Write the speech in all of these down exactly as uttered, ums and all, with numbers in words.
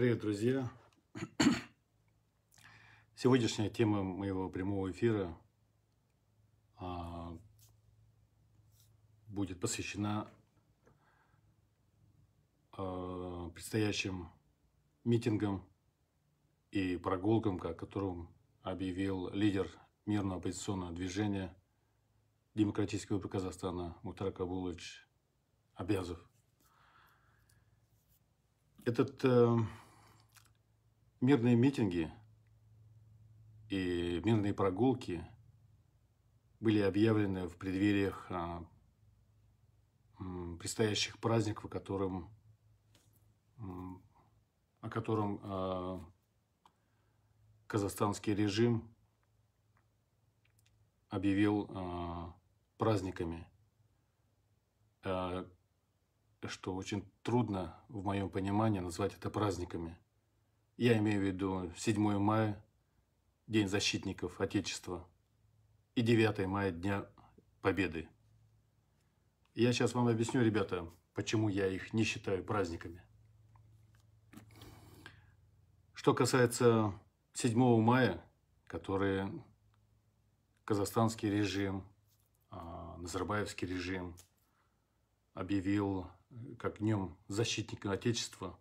Привет, друзья! Сегодняшняя тема моего прямого эфира а, будет посвящена а, предстоящим митингам и прогулкам, о котором объявил лидер мирного оппозиционного движения Демократической Республики Казахстана Мухтар Кабулович Аблязов. Этот э, мирные митинги и мирные прогулки были объявлены в преддвериях э, предстоящих праздников, о котором, э, о котором э, казахстанский режим объявил э, праздниками. Э, что очень трудно, в моем понимании, назвать это праздниками. Я имею в виду седьмое мая, День защитников Отечества, и девятое мая, Дня Победы. Я сейчас вам объясню, ребята, почему я их не считаю праздниками. Что касается седьмого мая, который казахстанский режим, назарбаевский режим объявил как днем защитника Отечества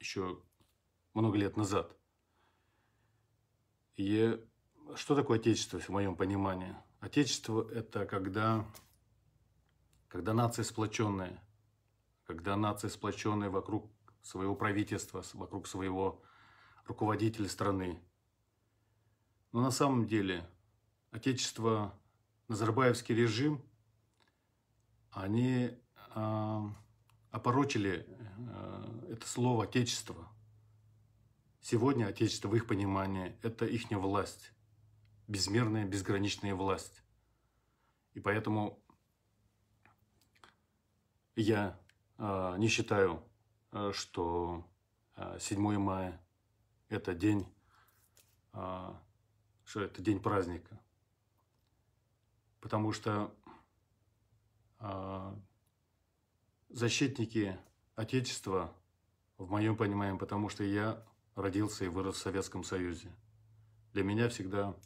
еще много лет назад. И что такое Отечество, в моем понимании? Отечество – это когда, когда нация сплоченная, когда нация сплоченная вокруг своего правительства, вокруг своего руководителя страны. Но на самом деле Отечество, назарбаевский режим, они опорочили это слово «отечество». Сегодня отечество, в их понимании, это ихняя власть, безмерная, безграничная власть. И поэтому я не считаю, что седьмое мая – это день, что это день праздника, потому что защитники Отечества, в моем понимании, потому что я родился и вырос в Советском Союзе. Для меня всегда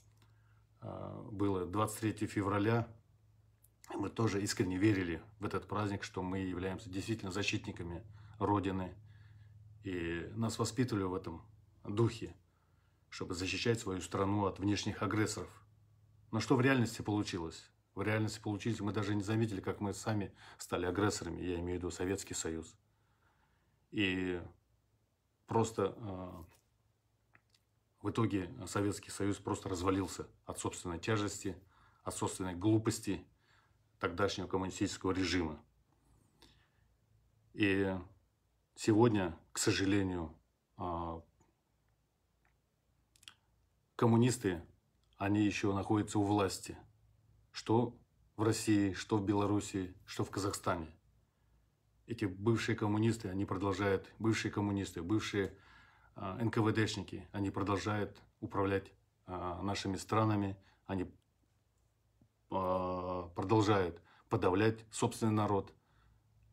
было двадцать третье февраля, мы тоже искренне верили в этот праздник, что мы являемся действительно защитниками Родины. И нас воспитывали в этом духе, чтобы защищать свою страну от внешних агрессоров. Но что в реальности получилось? В реальности получились, мы даже не заметили, как мы сами стали агрессорами, я имею в виду Советский Союз. И просто э, в итоге Советский Союз просто развалился от собственной тяжести, от собственной глупости тогдашнего коммунистического режима. И сегодня, к сожалению, э, коммунисты, они еще находятся у власти. Что в России, что в Белоруссии, что в Казахстане. Эти бывшие коммунисты, они продолжают, бывшие коммунисты, бывшие э, эн ка вэ дэшники, они продолжают управлять э, нашими странами, они э, продолжают подавлять собственный народ,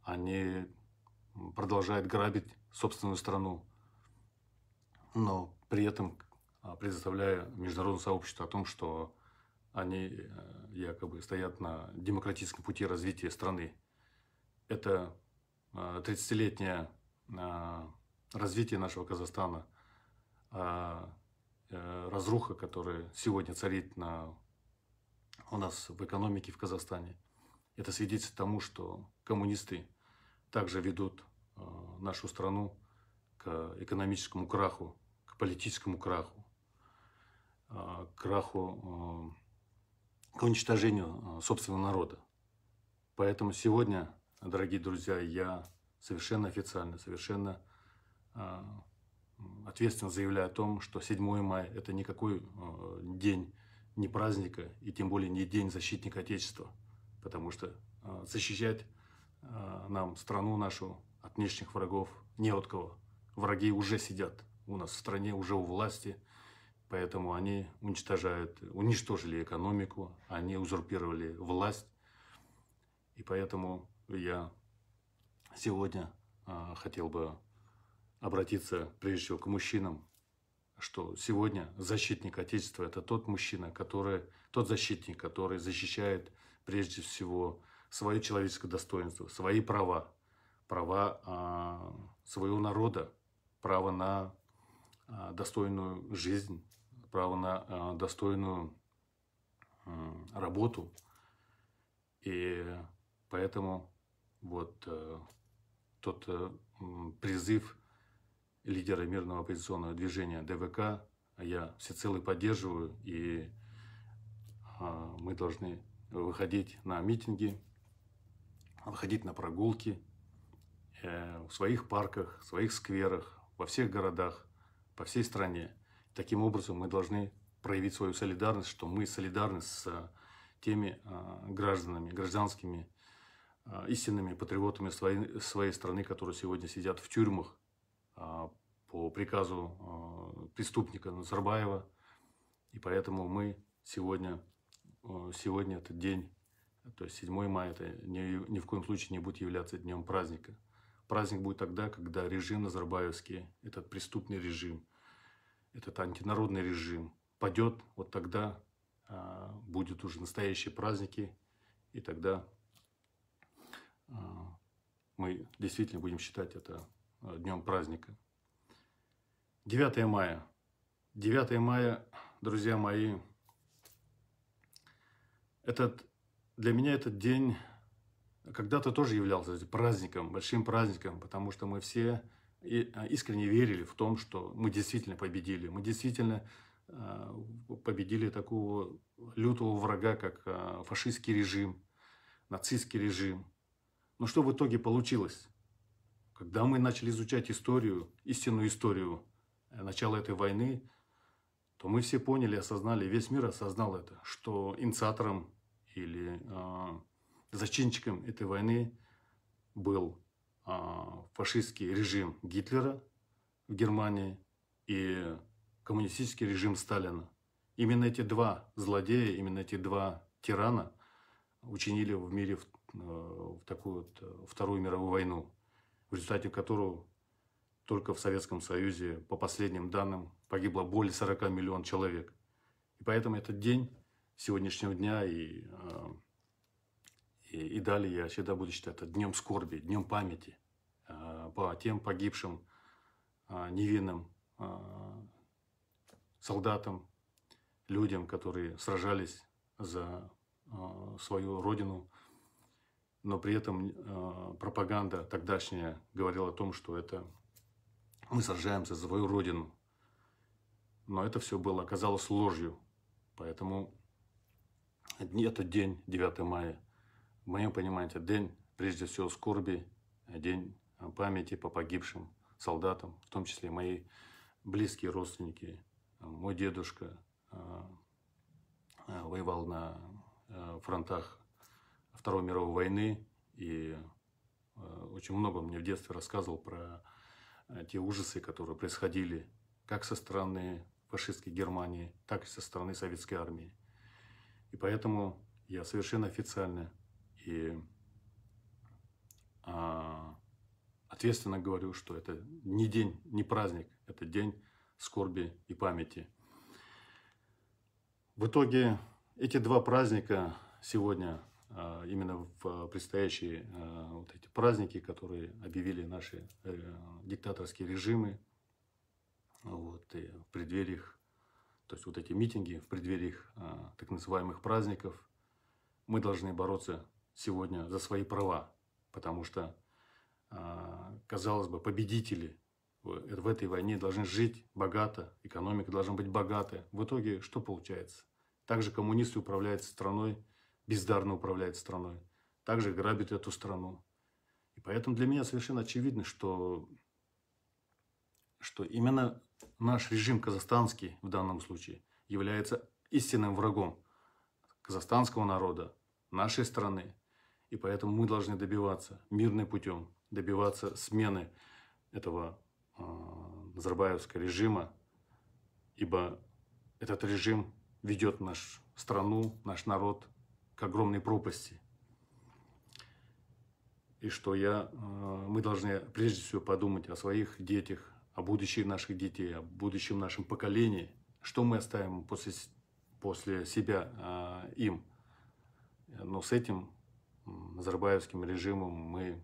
они продолжают грабить собственную страну, но при этом предоставляя международному сообществу о том, что они якобы стоят на демократическом пути развития страны. Это тридцатилетнее развитие нашего Казахстана, разруха, которая сегодня царит на, у нас в экономике в Казахстане. Это свидетельствует тому, что коммунисты также ведут нашу страну к экономическому краху, к политическому краху, к краху... к уничтожению собственного народа. Поэтому сегодня, дорогие друзья, я совершенно официально, совершенно э, ответственно заявляю о том, что седьмое мая – это никакой э, день не праздника, и тем более не день защитника Отечества, потому что э, защищать э, нам страну нашу от внешних врагов не от кого. Враги уже сидят у нас в стране, уже у власти. Поэтому они уничтожают, уничтожили экономику, они узурпировали власть. И поэтому я сегодня хотел бы обратиться прежде всего к мужчинам, что сегодня защитник Отечества – это тот мужчина, который, тот защитник, который защищает прежде всего свое человеческое достоинство, свои права, права а, своего народа, право на а, достойную жизнь, право на а, достойную а, работу. И поэтому вот а, тот а, призыв лидера мирного оппозиционного движения ДВК я всецело поддерживаю, и а, мы должны выходить на митинги, выходить на прогулки э, в своих парках, в своих скверах, во всех городах, по всей стране. Таким образом мы должны проявить свою солидарность, что мы солидарны с а, теми а, гражданами, гражданскими, а, истинными патриотами своей, своей страны, которые сегодня сидят в тюрьмах а, по приказу а, преступника Назарбаева. И поэтому мы сегодня... Сегодня этот день, то есть седьмое мая, это ни, ни в коем случае не будет являться днем праздника. Праздник будет тогда, когда режим назарбаевский, этот преступный режим, этот антинародный режим падет, вот тогда а, будут уже настоящие праздники, и тогда а, мы действительно будем считать это днем праздника. девятое мая. девятое мая, друзья мои, Этот, для меня этот день когда-то тоже являлся праздником, большим праздником, потому что мы все искренне верили в том, что мы действительно победили. Мы действительно победили такого лютого врага, как фашистский режим, нацистский режим. Но что в итоге получилось? Когда мы начали изучать историю, истинную историю начала этой войны, то мы все поняли, осознали, весь мир осознал это, что инициатором или э, зачинщиком этой войны был э, фашистский режим Гитлера в Германии и коммунистический режим Сталина. Именно эти два злодея, именно эти два тирана учинили в мире в, э, в такую вот Вторую мировую войну, в результате которого только в Советском Союзе, по последним данным, погибло более сорока миллионов человек. И поэтому этот день сегодняшнего дня и, и, и далее я всегда буду считать это днем скорби, днем памяти по тем погибшим невинным солдатам, людям, которые сражались за свою родину. Но при этом пропаганда тогдашняя говорила о том, что это... мы сражаемся за свою родину. Но это все было, оказалось ложью. Поэтому этот день, девятое мая, в моем понимании, это день, прежде всего, скорби, день памяти по погибшим солдатам, в том числе мои близкие родственники. Мой дедушка воевал на фронтах Второй мировой войны и очень много мне в детстве рассказывал про те ужасы, которые происходили как со стороны фашистской Германии, так и со стороны советской армии. И поэтому я совершенно официально и а, ответственно говорю, что это не день, не праздник, это день скорби и памяти. В итоге эти два праздника сегодня, а, именно в предстоящие а, вот эти праздники, которые объявили наши а, диктаторские режимы, вот, и в преддверии, то есть вот эти митинги, в преддверии а, так называемых праздников, мы должны бороться сегодня за свои права, потому что, а, казалось бы, победители в, в этой войне должны жить богато, экономика должна быть богатая. В итоге что получается? Также коммунисты управляют страной, бездарно управляют страной, также грабят эту страну. И поэтому для меня совершенно очевидно, что, что именно... наш режим казахстанский в данном случае является истинным врагом казахстанского народа, нашей страны. И поэтому мы должны добиваться мирным путем, добиваться смены этого э, назарбаевского режима, ибо этот режим ведет нашу страну, наш народ к огромной пропасти. И что я, э, мы должны прежде всего подумать о своих детях, о будущем наших детей, о будущем нашем поколении, что мы оставим после, после себя э, им. Но с этим назарбаевским режимом мы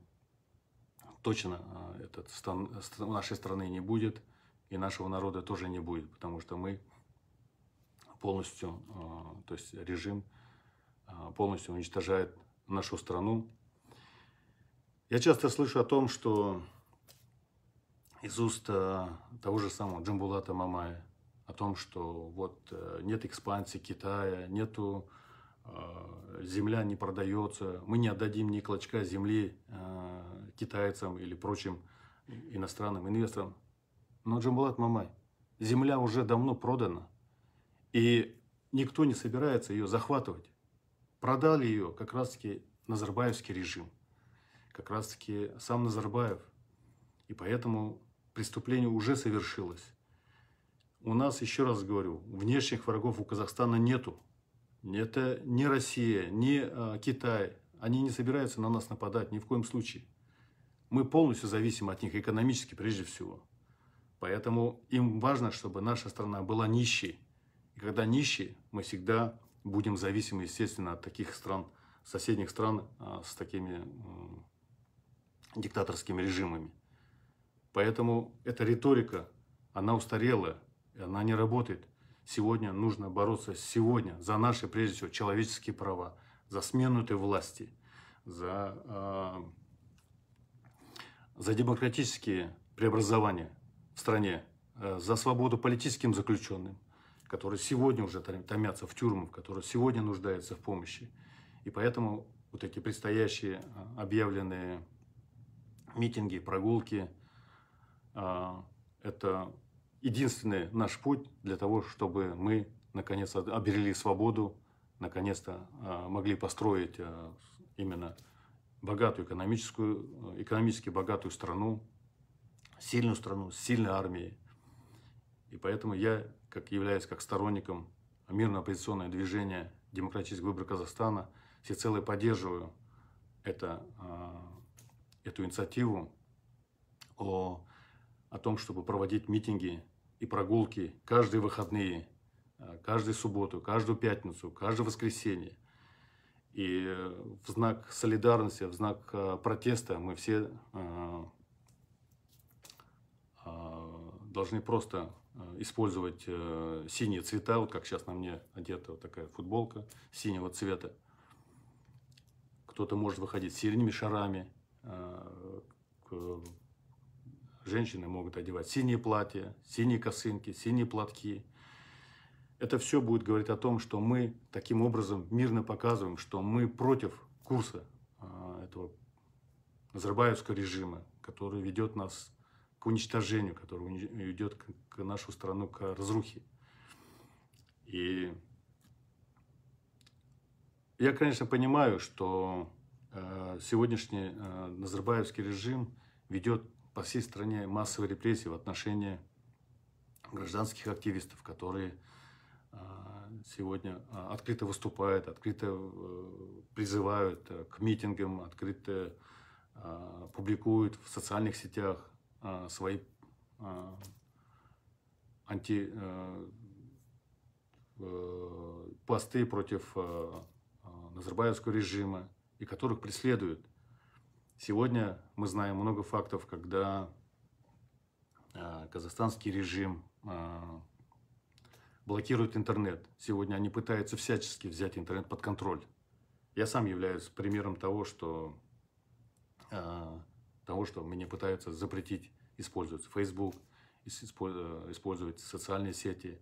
точно э, этот, стан, нашей страны не будет, и нашего народа тоже не будет, потому что мы полностью, э, то есть режим э, полностью уничтожает нашу страну. Я часто слышу о том, что из уст того же самого Джамбулата Мамая, о том, что вот нет экспансии Китая, нету, земля не продается, мы не отдадим ни клочка земли китайцам или прочим иностранным инвесторам. Но, Джамбулат Мамай, земля уже давно продана, и никто не собирается ее захватывать. Продали ее как раз-таки назарбаевский режим, как раз-таки сам Назарбаев. И поэтому преступление уже совершилось. У нас, еще раз говорю, внешних врагов у Казахстана нету. Это не Россия, не Китай. Они не собираются на нас нападать ни в коем случае. Мы полностью зависим от них, экономически прежде всего. Поэтому им важно, чтобы наша страна была нищей. И когда нищие, мы всегда будем зависимы, естественно, от таких стран, соседних стран с такими диктаторскими режимами. Поэтому эта риторика, она устарела, она не работает. Сегодня нужно бороться сегодня за наши, прежде всего, человеческие права, за смену этой власти, за, э, за демократические преобразования в стране, э, за свободу политическим заключенным, которые сегодня уже томятся в тюрьмах, которые сегодня нуждаются в помощи. И поэтому вот эти предстоящие объявленные митинги, прогулки, это единственный наш путь для того, чтобы мы наконец-то обрели свободу, наконец-то могли построить именно богатую экономическую, экономически богатую страну, сильную страну, с сильной армией. И поэтому я, как являюсь как сторонником мирно-оппозиционного движения «Демократический выбор Казахстана», всецело поддерживаю это, эту инициативу о... о том, чтобы проводить митинги и прогулки каждые выходные, каждую субботу, каждую пятницу, каждое воскресенье. И в знак солидарности, в знак протеста мы все должны просто использовать синие цвета, вот как сейчас на мне одета вот такая футболка синего цвета. Кто-то может выходить с синими шарами, женщины могут одевать синие платья, синие косынки, синие платки. Это все будет говорить о том, что мы таким образом мирно показываем, что мы против курса этого назарбаевского режима, который ведет нас к уничтожению, который ведет к нашу страну к разрухе. И я, конечно, понимаю, что сегодняшний назарбаевский режим ведет по всей стране массовые репрессии в отношении гражданских активистов, которые сегодня открыто выступают, открыто призывают к митингам, открыто публикуют в социальных сетях свои антипосты против назарбаевского режима и которых преследуют. Сегодня мы знаем много фактов, когда казахстанский режим блокирует интернет. Сегодня они пытаются всячески взять интернет под контроль. Я сам являюсь примером того, что, того, что мне пытаются запретить использовать Facebook, использовать социальные сети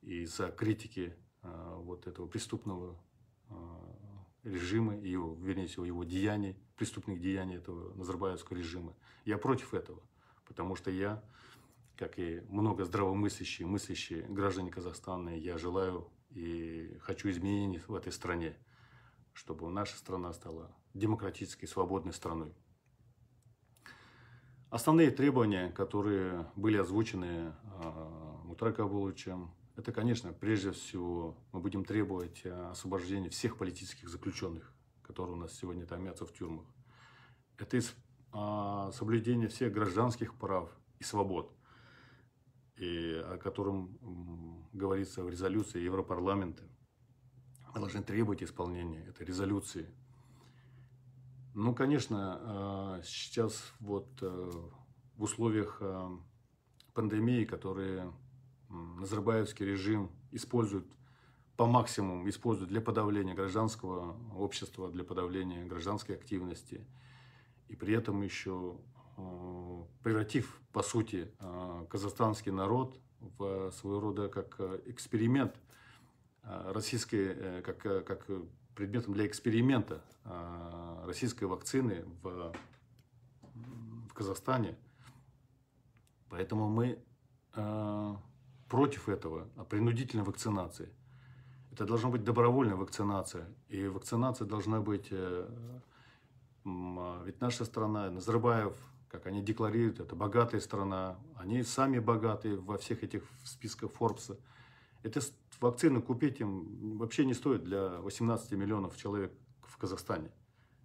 из-за критики вот этого преступного режима, его, вернее всего, его деяний, преступных деяний этого назарбаевского режима. Я против этого, потому что я, как и много здравомыслящие, мыслящие граждане Казахстана, я желаю и хочу изменений в этой стране, чтобы наша страна стала демократической, свободной страной. Основные требования, которые были озвучены э, Мухтаром Кабуловичем, это, конечно, прежде всего мы будем требовать освобождения всех политических заключенных, которые у нас сегодня томятся в тюрьмах. Это соблюдение всех гражданских прав и свобод. и о котором говорится в резолюции Европарламента. Мы должны требовать исполнения этой резолюции. Ну, конечно, сейчас вот в условиях пандемии, которые назарбаевский режим использует по максимуму, использует для подавления гражданского общества, для подавления гражданской активности, и при этом еще превратив, по сути, казахстанский народ в своего рода как эксперимент, российской, как, как предметом для эксперимента российской вакцины в, в Казахстане. Поэтому мы против этого, принудительной вакцинации. Это должна быть добровольная вакцинация. И вакцинация должна быть... Ведь наша страна, Назарбаев, как они декларируют, это богатая страна. Они сами богатые во всех этих списках Форбса. Эти вакцины купить им вообще не стоит для восемнадцати миллионов человек в Казахстане.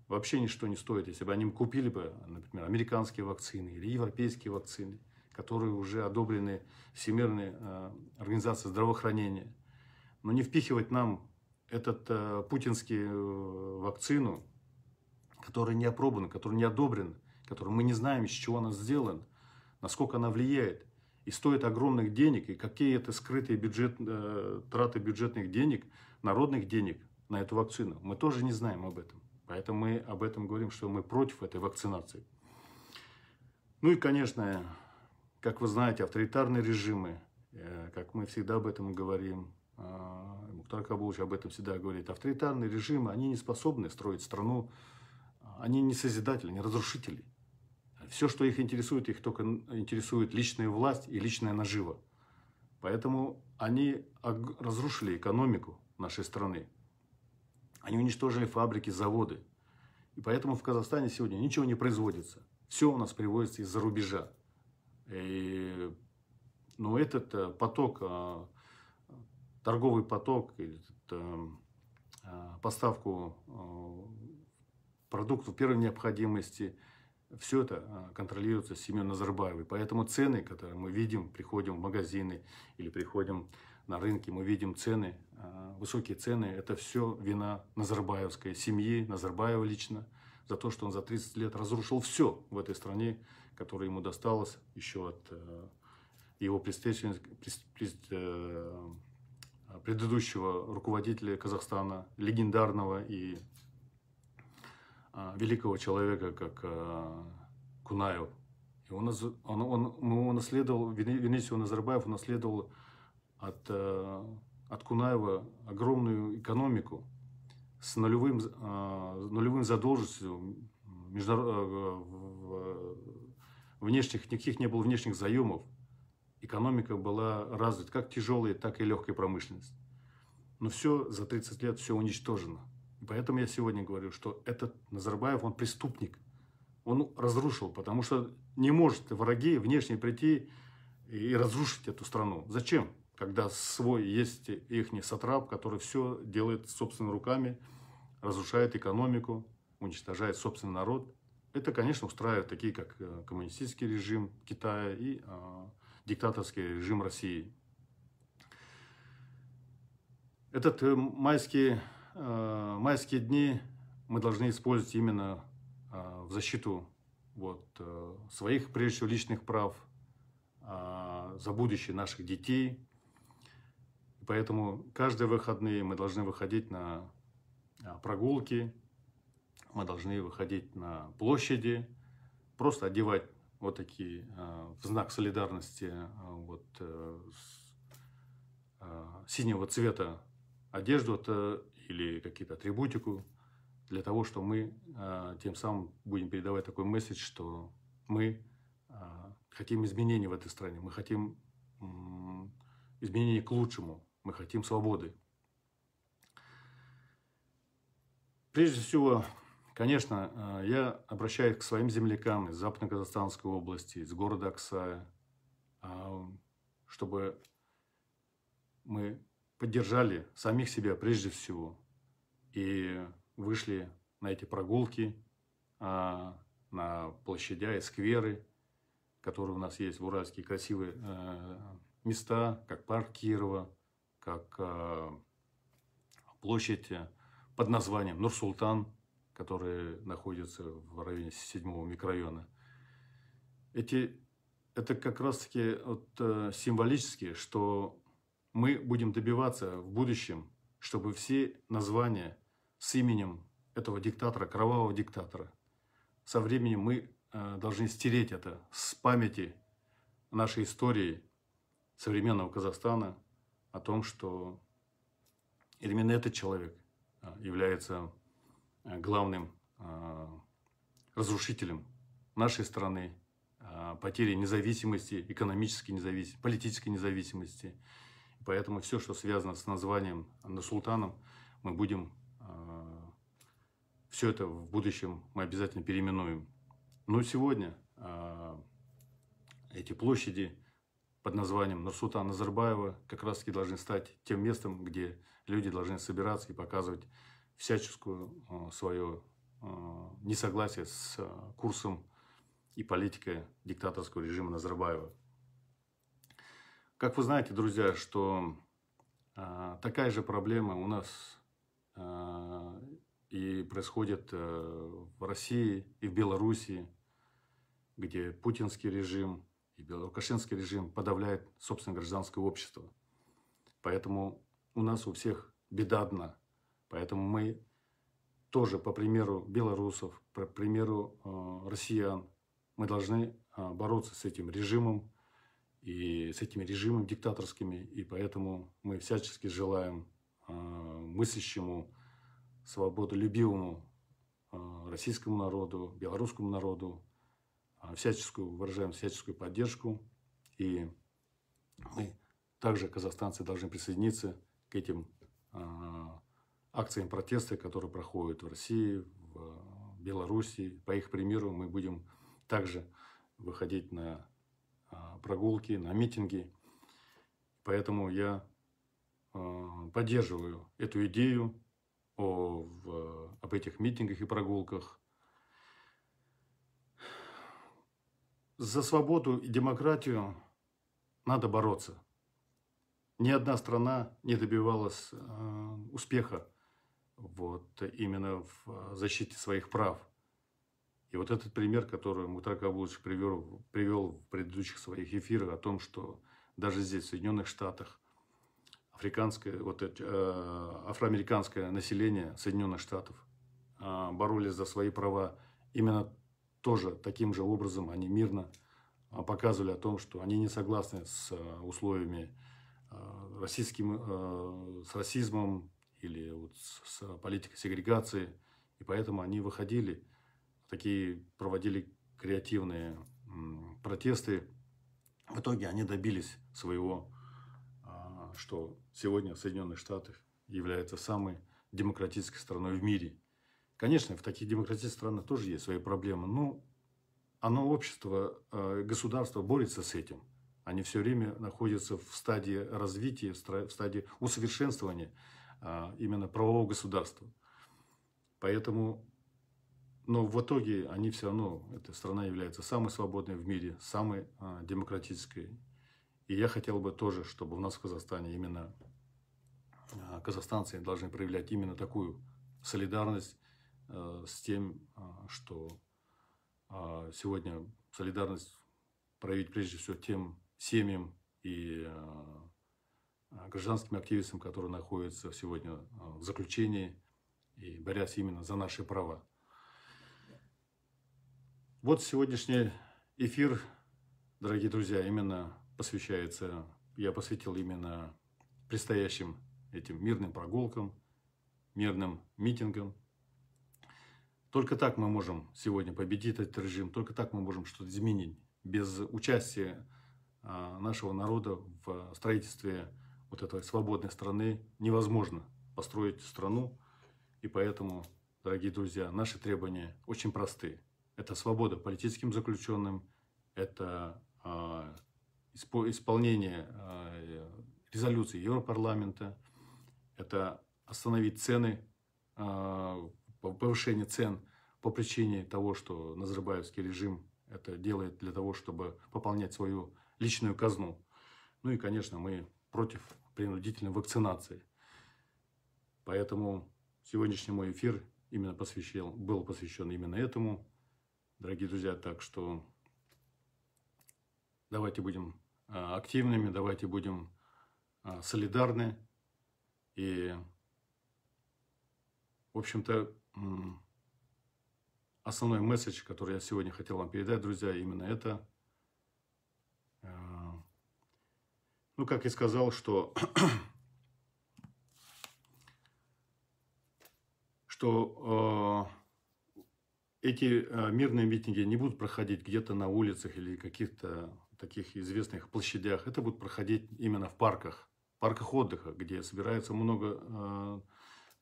Вообще ничто не стоит. Если бы они купили бы, например, американские вакцины или европейские вакцины, которые уже одобрены Всемирной э, организацией здравоохранения. Но не впихивать нам этот э, путинский э, вакцину, которая не опробована, которая не одобрена, которую мы не знаем, из чего она сделана, насколько она влияет. И стоит огромных денег, и какие это скрытые бюджет, э, траты бюджетных денег, народных денег на эту вакцину. Мы тоже не знаем об этом. Поэтому мы об этом говорим, что мы против этой вакцинации. Ну и, конечно, как вы знаете, авторитарные режимы, э, как мы всегда об этом говорим, э, Мухтар Кабулович об этом всегда говорит, авторитарные режимы, они не способны строить страну, они не созидатели, не разрушители. Все, что их интересует, их только интересует личная власть и личная нажива. Поэтому они разрушили экономику нашей страны. Они уничтожили фабрики, заводы. И поэтому в Казахстане сегодня ничего не производится. Все у нас привозится из-за рубежа. И, но этот поток, торговый поток, поставку продуктов первой необходимости, все это контролируется семьей Назарбаевой. Поэтому цены, которые мы видим, приходим в магазины или приходим на рынки, мы видим цены, высокие цены, это все вина назарбаевской семьи, Назарбаева лично, за то, что он за тридцать лет разрушил все в этой стране, которое ему досталось еще от его предыдущего руководителя Казахстана, легендарного и великого человека, как э, Кунаев. И он, он, он, он унаследовал, Венесио Назарбаев унаследовал от, э, от Кунаева огромную экономику с нулевым, э, нулевым задолженностью, между, э, внешних, никаких не было внешних заемов. Экономика была развита как тяжелой, так и легкой промышленности. Но все за тридцать лет все уничтожено. Поэтому я сегодня говорю, что этот Назарбаев, он преступник. Он разрушил, потому что не может враги внешне прийти и разрушить эту страну. Зачем? Когда свой есть ихний сатрап, который все делает собственными руками, разрушает экономику, уничтожает собственный народ. Это, конечно, устраивает такие, как коммунистический режим Китая и э, диктаторский режим России. Этот э, майский... Майские дни мы должны использовать именно в защиту вот, своих, прежде всего, личных прав, за будущее наших детей. Поэтому каждые выходные мы должны выходить на прогулки, мы должны выходить на площади, просто одевать вот такие в знак солидарности вот, синего цвета одежду или какие-то атрибутику, для того, что мы э, тем самым будем передавать такой месседж, что мы э, хотим изменений в этой стране, мы хотим э, изменений к лучшему, мы хотим свободы. Прежде всего, конечно, э, я обращаюсь к своим землякам из Западно-Казахстанской области, из города Аксая, э, чтобы мы поддержали самих себя прежде всего и вышли на эти прогулки, на площадя и скверы. которые у нас есть в Уральске, красивые места, как парк Кирова, как площадь под названием Нур-Султан, которая находится в районе седьмого микрорайона. Эти, это как раз-таки вот символически, что мы будем добиваться в будущем, чтобы все названия с именем этого диктатора, кровавого диктатора, со временем мы должны стереть это с памяти нашей истории современного Казахстана о том, что именно этот человек является главным разрушителем нашей страны, потери независимости, экономической независимости, политической независимости. Поэтому все, что связано с названием Нур-Султаном, мы будем все это в будущем мы обязательно переименуем. Но сегодня эти площади под названием Нурсултана Назарбаева как раз-таки должны стать тем местом, где люди должны собираться и показывать всяческую свое несогласие с курсом и политикой диктаторского режима Назарбаева. Как вы знаете, друзья, что такая же проблема у нас и происходит в России и в Белоруссии, где путинский режим и лукашенский режим подавляет собственное гражданское общество. Поэтому у нас у всех беда одна. Поэтому мы тоже, по примеру белорусов, по примеру россиян, мы должны бороться с этим режимом, и с этими режимами диктаторскими, и поэтому мы всячески желаем э, мыслящему, свободолюбивому э, российскому народу, белорусскому народу, э, всяческую, выражаем всяческую поддержку, и мы также, казахстанцы, должны присоединиться к этим э, акциям протеста, которые проходят в России, в э, Беларуси. По их примеру мы будем также выходить на прогулки, на митинги. Поэтому я поддерживаю эту идею о, в, об этих митингах и прогулках. За свободу и демократию надо бороться. Ни одна страна не добивалась успеха вот, именно в защите своих прав. И вот этот пример, который Мухтар Кабулович привел, привел в предыдущих своих эфирах, о том, что даже здесь, в Соединенных Штатах, африканское, вот, э, афроамериканское население Соединенных Штатов э, боролись за свои права. Именно тоже таким же образом они мирно э, показывали о том, что они не согласны с э, условиями э, российским, э, с расизмом или вот, с, с политикой сегрегации. И поэтому они выходили... Такие проводили креативные протесты. В итоге они добились своего, что сегодня Соединенные Штаты являются самой демократической страной в мире. Конечно, в таких демократических странах тоже есть свои проблемы, но оно, общество, государство борется с этим. Они все время находятся в стадии развития, в стадии усовершенствования именно правового государства. Поэтому... Но в итоге они все равно, эта страна является самой свободной в мире, самой а, демократической. И я хотел бы тоже, чтобы у нас в Казахстане именно а, казахстанцы должны проявлять именно такую солидарность а, с тем, а, что а, сегодня солидарность проявить прежде всего тем семьям и а, гражданским активистам, которые находятся сегодня в заключении и борясь именно за наши права. Вот сегодняшний эфир, дорогие друзья, именно посвящается, я посвятил именно предстоящим этим мирным прогулкам, мирным митингам. Только так мы можем сегодня победить этот режим, только так мы можем что-то изменить. Без участия нашего народа в строительстве вот этой свободной страны невозможно построить страну. И поэтому, дорогие друзья, наши требования очень простые. Это свобода политическим заключенным, это э, исполнение э, резолюции Европарламента, это остановить цены, э, повышение цен по причине того, что назарбаевский режим это делает для того, чтобы пополнять свою личную казну. Ну и, конечно, мы против принудительной вакцинации. Поэтому сегодняшний мой эфир именно посвящен, был посвящен именно этому. Дорогие друзья, так что давайте будем активными, давайте будем солидарны. И, в общем-то, основной месседж, который я сегодня хотел вам передать, друзья, именно это. Ну, как и сказал, что, что э, эти э, мирные митинги не будут проходить где-то на улицах или каких-то таких известных площадях. Это будут проходить именно в парках, парках отдыха, где собирается много э,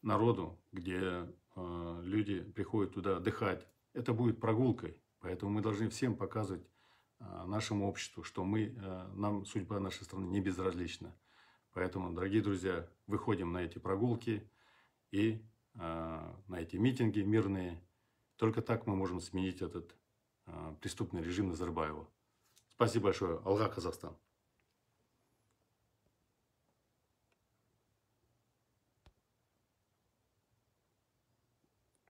народу, где э, люди приходят туда отдыхать. Это будет прогулкой, поэтому мы должны всем показывать э, нашему обществу, что мы, э, нам судьба нашей страны не безразлична. Поэтому, дорогие друзья, выходим на эти прогулки и э, на эти митинги мирные. Только так мы можем сменить этот э, преступный режим Назарбаева. Спасибо большое. Алга, Казахстан.